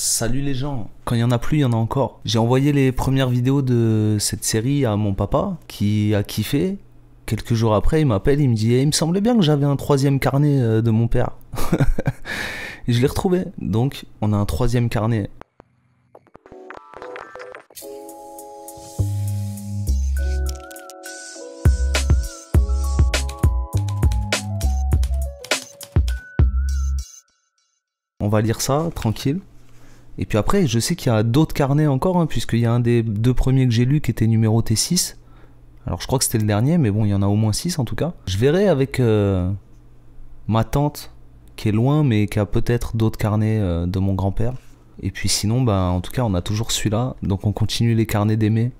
Salut les gens, quand il n'y en a plus, il y en a encore. J'ai envoyé les premières vidéos de cette série à mon papa, qui a kiffé. Quelques jours après, il m'appelle, il me dit eh, « il me semblait bien que j'avais un troisième carnet de mon père. » Et je l'ai retrouvé, donc on a un troisième carnet. On va lire ça, tranquille. Et puis après, je sais qu'il y a d'autres carnets encore, hein, puisqu'il y a un des deux premiers que j'ai lu qui était numéroté 6. Alors je crois que c'était le dernier, mais bon, il y en a au moins 6 en tout cas. Je verrai avec ma tante, qui est loin, mais qui a peut-être d'autres carnets de mon grand-père. Et puis sinon, bah, en tout cas, on a toujours celui-là, donc on continue les carnets d'Aimé.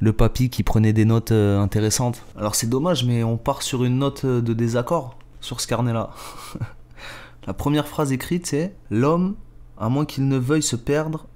Le papy qui prenait des notes intéressantes. Alors c'est dommage, mais on part sur une note de désaccord sur ce carnet-là. La première phrase écrite, c'est « L'homme, à moins qu'il ne veuille se perdre,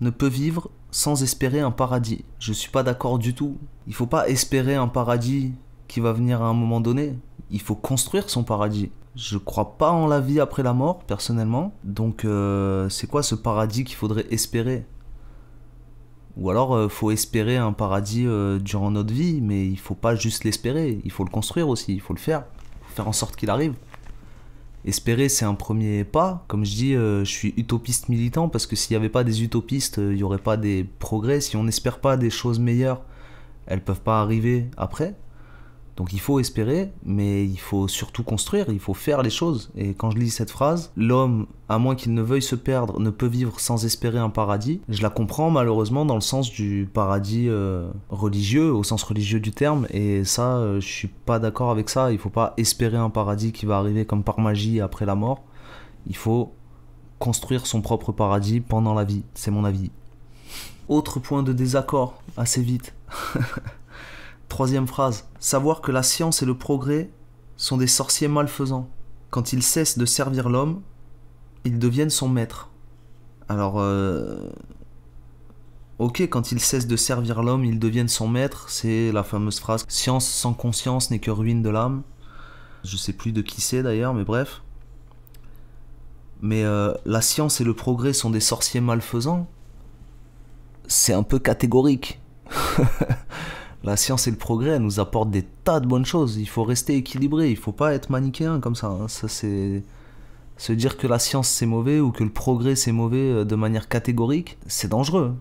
ne peut vivre sans espérer un paradis. » Je suis pas d'accord du tout. Il faut pas espérer un paradis qui va venir à un moment donné. Il faut construire son paradis. Je crois pas en la vie après la mort, personnellement. Donc, c'est quoi ce paradis qu'il faudrait espérer? Ou alors, faut espérer un paradis durant notre vie, mais il faut pas juste l'espérer. Il faut le construire aussi, il faut le faire. Il faut faire en sorte qu'il arrive. Espérer, c'est un premier pas. Comme je dis, je suis utopiste militant parce que s'il n'y avait pas des utopistes, il n'y aurait pas des progrès. Si on n'espère pas des choses meilleures, elles ne peuvent pas arriver après. Donc il faut espérer, mais il faut surtout construire, il faut faire les choses. Et quand je lis cette phrase, l'homme, à moins qu'il ne veuille se perdre, ne peut vivre sans espérer un paradis, je la comprends malheureusement dans le sens du paradis religieux, au sens religieux du terme, et ça, je suis pas d'accord avec ça. Il faut pas espérer un paradis qui va arriver comme par magie après la mort. Il faut construire son propre paradis pendant la vie, c'est mon avis. Autre point de désaccord, assez vite. Troisième phrase, savoir que la science et le progrès sont des sorciers malfaisants. Quand ils cessent de servir l'homme, ils deviennent son maître. Alors, ok, quand ils cessent de servir l'homme, ils deviennent son maître, c'est la fameuse phrase « Science sans conscience n'est que ruine de l'âme ». Je sais plus de qui c'est d'ailleurs, mais bref. Mais la science et le progrès sont des sorciers malfaisants, c'est un peu catégorique. La science et le progrès nous apportent des tas de bonnes choses. Il faut rester équilibré, il faut pas être manichéen comme ça. Ça c'est se dire que la science c'est mauvais ou que le progrès c'est mauvais de manière catégorique, c'est dangereux.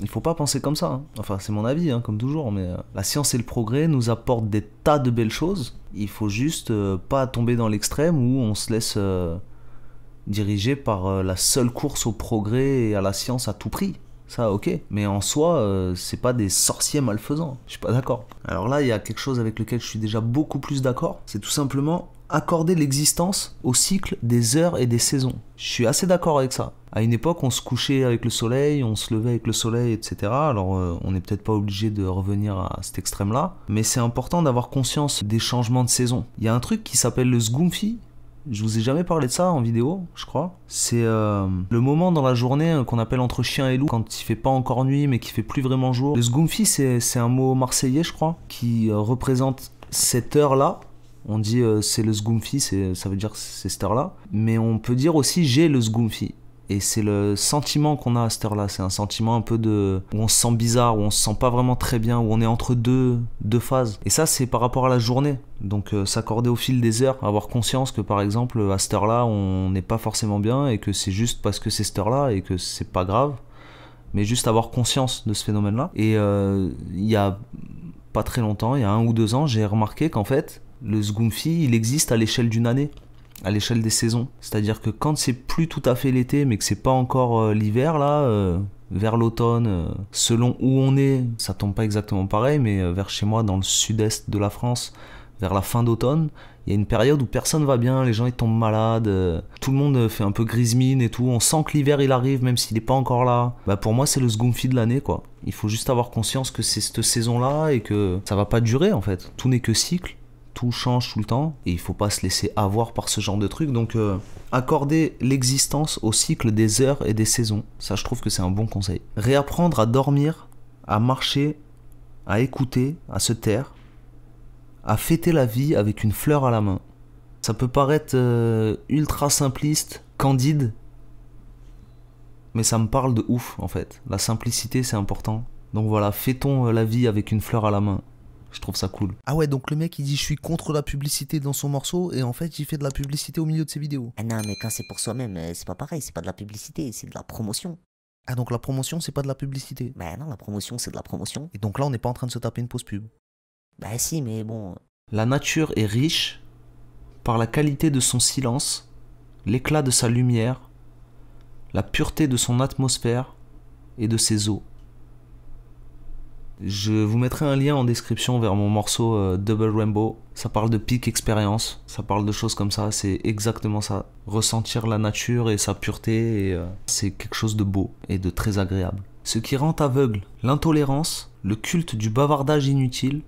Il faut pas penser comme ça. Enfin c'est mon avis, hein, comme toujours. Mais la science et le progrès nous apportent des tas de belles choses. Il faut juste pas tomber dans l'extrême où on se laisse diriger par la seule course au progrès et à la science à tout prix. Ça, ok, mais en soi, c'est pas des sorciers malfaisants, je suis pas d'accord. Alors là, il y a quelque chose avec lequel je suis déjà beaucoup plus d'accord, c'est tout simplement accorder l'existence au cycle des heures et des saisons. Je suis assez d'accord avec ça. À une époque, on se couchait avec le soleil, on se levait avec le soleil, etc. Alors, on n'est peut-être pas obligé de revenir à cet extrême-là, mais c'est important d'avoir conscience des changements de saison. Il y a un truc qui s'appelle le sgumfi. Je vous ai jamais parlé de ça en vidéo, je crois. C'est le moment dans la journée qu'on appelle entre chien et loup, quand il fait pas encore nuit mais qu'il fait plus vraiment jour. Le sgumfi, c'est un mot marseillais, je crois, qui représente cette heure-là. On dit c'est le sgumfi, ça veut dire c'est cette heure-là. Mais on peut dire aussi j'ai le sgumfi. Et c'est le sentiment qu'on a à cette heure-là. C'est un sentiment un peu de... où on se sent bizarre, où on se sent pas vraiment très bien, où on est entre deux phases. Et ça, c'est par rapport à la journée. Donc s'accorder au fil des heures, avoir conscience que par exemple, à cette heure-là, on n'est pas forcément bien et que c'est juste parce que c'est cette heure-là et que c'est pas grave. Mais juste avoir conscience de ce phénomène-là. Et il y a pas très longtemps, il y a 1 ou 2 ans, j'ai remarqué qu'en fait, le sgumfi, il existe à l'échelle d'une année. À l'échelle des saisons, c'est-à-dire que quand c'est plus tout à fait l'été mais que c'est pas encore l'hiver là, vers l'automne, selon où on est, ça tombe pas exactement pareil, mais vers chez moi dans le sud-est de la France, vers la fin d'automne, il y a une période où personne va bien, les gens ils tombent malades, tout le monde fait un peu grise mine et tout, on sent que l'hiver il arrive même s'il est pas encore là. Bah pour moi c'est le sgumfi de l'année quoi, il faut juste avoir conscience que c'est cette saison là et que ça va pas durer en fait, tout n'est que cycle. Tout change tout le temps et il faut pas se laisser avoir par ce genre de truc. Donc accorder l'existence au cycle des heures et des saisons, ça je trouve que c'est un bon conseil. Réapprendre à dormir, à marcher, à écouter, à se taire, à fêter la vie avec une fleur à la main. Ça peut paraître ultra simpliste, candide, mais ça me parle de ouf en fait. La simplicité, c'est important. Donc voilà, fêtons la vie avec une fleur à la main. Je trouve ça cool. Ah ouais, donc le mec il dit je suis contre la publicité dans son morceau et en fait il fait de la publicité au milieu de ses vidéos. Ah non, mais quand c'est pour soi-même, c'est pas pareil, c'est pas de la publicité, c'est de la promotion. Ah donc la promotion c'est pas de la publicité? Bah non, la promotion c'est de la promotion. Et donc là on n'est pas en train de se taper une pause pub? Bah si, mais bon... La nature est riche par la qualité de son silence, l'éclat de sa lumière, la pureté de son atmosphère et de ses eaux. Je vous mettrai un lien en description vers mon morceau Double Rainbow. Ça parle de peak expérience, ça parle de choses comme ça, c'est exactement ça. Ressentir la nature et sa pureté, c'est quelque chose de beau et de très agréable. Ce qui rend aveugle l'intolérance, le culte du bavardage inutile,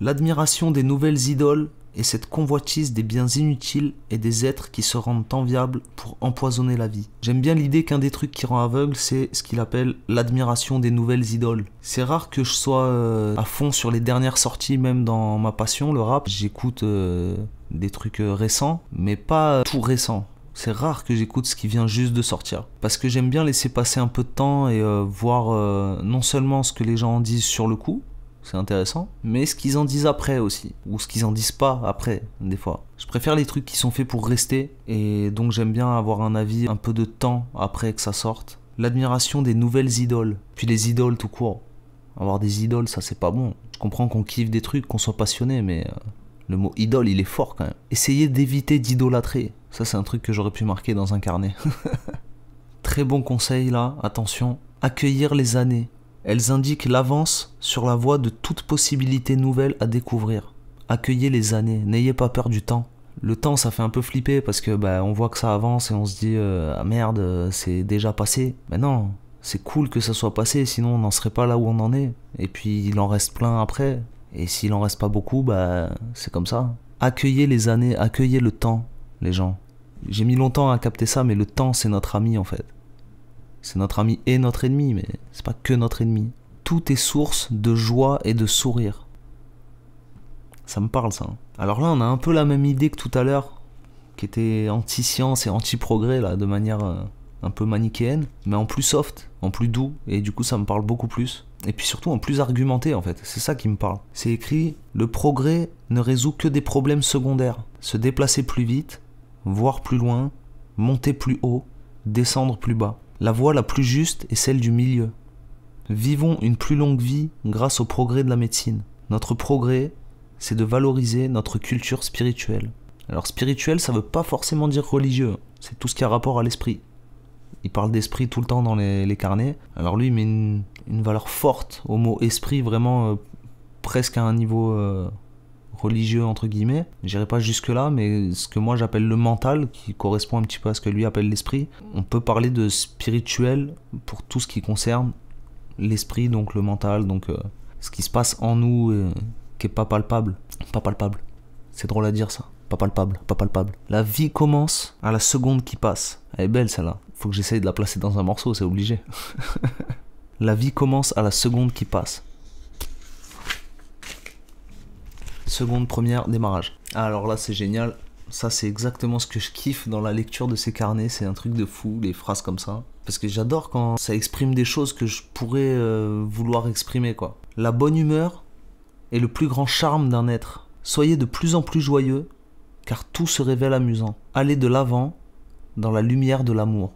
l'admiration des nouvelles idoles et cette convoitise des biens inutiles et des êtres qui se rendent enviables pour empoisonner la vie. J'aime bien l'idée qu'un des trucs qui rend aveugle, c'est ce qu'il appelle l'admiration des nouvelles idoles. C'est rare que je sois à fond sur les dernières sorties, même dans ma passion, le rap. J'écoute des trucs récents, mais pas tout récent. C'est rare que j'écoute ce qui vient juste de sortir. Parce que j'aime bien laisser passer un peu de temps et voir non seulement ce que les gens en disent sur le coup, c'est intéressant, mais ce qu'ils en disent après aussi, ou ce qu'ils en disent pas après, des fois. Je préfère les trucs qui sont faits pour rester, et donc j'aime bien avoir un avis un peu de temps après que ça sorte. L'admiration des nouvelles idoles, puis les idoles tout court. Avoir des idoles, ça c'est pas bon. Je comprends qu'on kiffe des trucs, qu'on soit passionné, mais le mot idole, il est fort quand même. Essayez d'éviter d'idolâtrer, ça c'est un truc que j'aurais pu marquer dans un carnet. Très bon conseil là, attention. Accueillir les années. Elles indiquent l'avance sur la voie de toute possibilité nouvelle à découvrir. Accueillez les années, n'ayez pas peur du temps. Le temps, ça fait un peu flipper parce que bah, on voit que ça avance et on se dit ah merde, c'est déjà passé. Mais non, c'est cool que ça soit passé, sinon on n'en serait pas là où on en est. Et puis il en reste plein après. Et s'il en reste pas beaucoup, bah c'est comme ça. Accueillez les années, accueillez le temps, les gens. J'ai mis longtemps à capter ça, mais le temps c'est notre ami en fait. C'est notre ami et notre ennemi, mais c'est pas que notre ennemi. Tout est source de joie et de sourire. Ça me parle, ça. Alors là, on a un peu la même idée que tout à l'heure, qui était anti-science et anti-progrès, là, de manière un peu manichéenne, mais en plus soft, en plus doux, et du coup, ça me parle beaucoup plus. Et puis surtout, en plus argumenté, en fait. C'est ça qui me parle. C'est écrit « Le progrès ne résout que des problèmes secondaires. Se déplacer plus vite, voir plus loin, monter plus haut, descendre plus bas. » La voie la plus juste est celle du milieu. Vivons une plus longue vie grâce au progrès de la médecine. Notre progrès, c'est de valoriser notre culture spirituelle. Alors spirituel, ça veut pas forcément dire religieux. C'est tout ce qui a rapport à l'esprit. Il parle d'esprit tout le temps dans les carnets. Alors lui, il met une valeur forte au mot esprit, vraiment presque à un niveau religieux, entre guillemets. J'irai pas jusque là, mais ce que moi j'appelle le mental, qui correspond un petit peu à ce que lui appelle l'esprit, on peut parler de spirituel pour tout ce qui concerne l'esprit, donc le mental, donc ce qui se passe en nous, qui est pas palpable. Pas palpable. C'est drôle à dire ça. Pas palpable, pas palpable. La vie commence à la seconde qui passe. Elle est belle celle-là. Faut que j'essaye de la placer dans un morceau, c'est obligé. La vie commence à la seconde qui passe. Seconde, première, démarrage. Alors là, c'est génial. Ça, c'est exactement ce que je kiffe dans la lecture de ces carnets. C'est un truc de fou, les phrases comme ça. Parce que j'adore quand ça exprime des choses que je pourrais vouloir exprimer, quoi. La bonne humeur est le plus grand charme d'un être. Soyez de plus en plus joyeux, car tout se révèle amusant. Allez de l'avant dans la lumière de l'amour.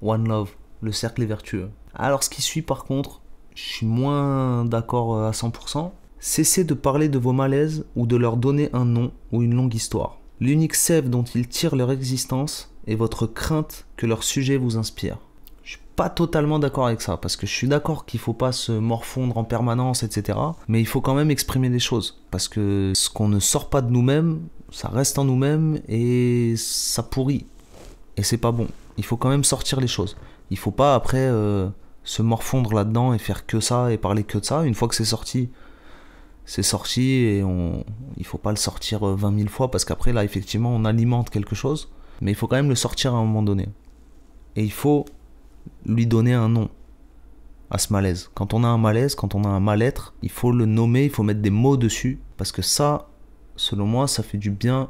One Love, le cercle est vertueux. Alors, ce qui suit, par contre, je suis moins d'accord à 100%. Cessez de parler de vos malaises ou de leur donner un nom ou une longue histoire. L'unique sève dont ils tirent leur existence est votre crainte que leur sujet vous inspire. Je suis pas totalement d'accord avec ça, parce que je suis d'accord qu'il faut pas se morfondre en permanence, etc. Mais il faut quand même exprimer des choses, parce que ce qu'on ne sort pas de nous-mêmes, ça reste en nous-mêmes et ça pourrit. Et c'est pas bon. Il faut quand même sortir les choses. Il faut pas après se morfondre là-dedans et faire que ça et parler que de ça. Une fois que c'est sorti... C'est sorti et il faut pas le sortir 20 000 fois parce qu'après là effectivement on alimente quelque chose, mais il faut quand même le sortir à un moment donné. Et il faut lui donner un nom à ce malaise. Quand on a un malaise, quand on a un mal-être, il faut le nommer, il faut mettre des mots dessus parce que ça, selon moi, ça fait du bien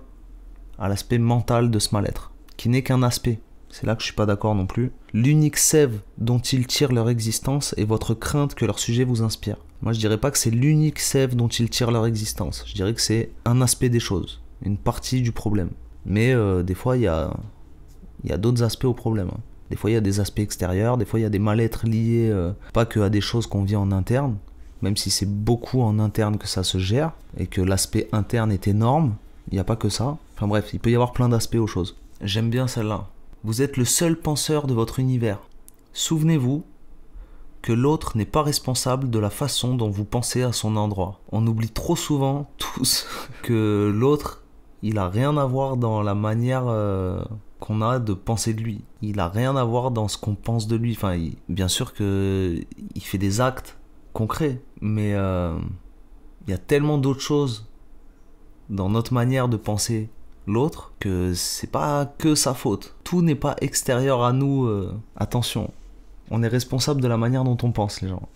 à l'aspect mental de ce mal-être, qui n'est qu'un aspect. C'est là que je suis pas d'accord non plus. L'unique sève dont ils tirent leur existence est votre crainte que leur sujet vous inspire. Moi, je dirais pas que c'est l'unique sève dont ils tirent leur existence. Je dirais que c'est un aspect des choses, une partie du problème. Mais des fois, il y a d'autres aspects au problème. Hein. Des fois, il y a des aspects extérieurs, des fois, il y a des mal-être liés, pas que à des choses qu'on vit en interne, même si c'est beaucoup en interne que ça se gère, et que l'aspect interne est énorme, il n'y a pas que ça. Enfin bref, il peut y avoir plein d'aspects aux choses. J'aime bien celle-là. Vous êtes le seul penseur de votre univers. Souvenez-vous que l'autre n'est pas responsable de la façon dont vous pensez à son endroit. On oublie trop souvent, tous, que l'autre, il a rien à voir dans la manière... qu'on a de penser de lui. Il a rien à voir dans ce qu'on pense de lui. Enfin, bien sûr que il fait des actes concrets, mais il y a tellement d'autres choses dans notre manière de penser l'autre que c'est pas que sa faute. Tout n'est pas extérieur à nous. Attention, on est responsable de la manière dont on pense, les gens.